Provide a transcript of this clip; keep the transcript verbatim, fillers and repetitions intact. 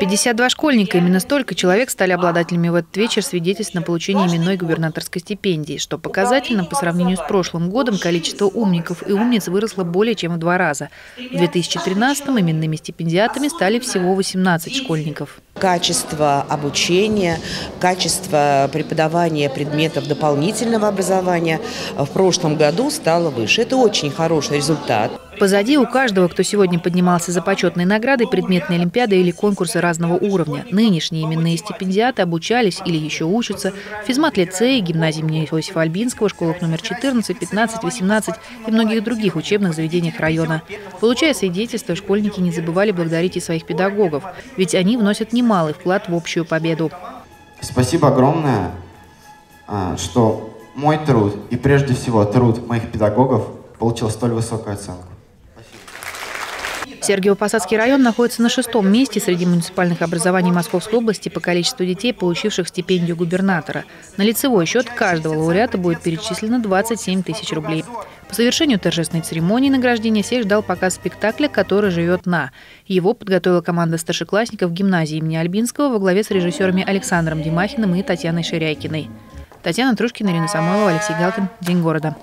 пятьдесят два школьника, именно столько человек стали обладателями в этот вечер свидетельств на получение именной губернаторской стипендии, что показательно по сравнению с прошлым годом количество умников и умниц выросло более чем в два раза. В две тысячи тринадцатом именными стипендиатами стали всего восемнадцать школьников. Качество обучения, качество преподавания предметов дополнительного образования в прошлом году стало выше. Это очень хороший результат. Позади у каждого, кто сегодня поднимался за почетной наградой, предметные олимпиады или конкурсы разного уровня. Нынешние именные стипендиаты обучались или еще учатся в физмат-лицее, гимназии имени Иосифа Ольбинского, школах номер четырнадцать, пятнадцать, восемнадцать и многих других учебных заведениях района. Получая свидетельства, школьники не забывали благодарить и своих педагогов, ведь они вносят немалый вклад в общую победу. Спасибо огромное, что мой труд и прежде всего труд моих педагогов получил столь высокую оценку. Сергиево-Посадский район находится на шестом месте среди муниципальных образований Московской области по количеству детей, получивших стипендию губернатора. На лицевой счет каждого лауреата будет перечислено двадцать семь тысяч рублей. По совершению торжественной церемонии награждения всех ждал показ спектакля «Который живет на». Его подготовила команда старшеклассников гимназии имени Ольбинского во главе с режиссерами Александром Димахиным и Татьяной Ширяйкиной. Татьяна Трушкина, Ирина Самойлова, Алексей Галкин. День города.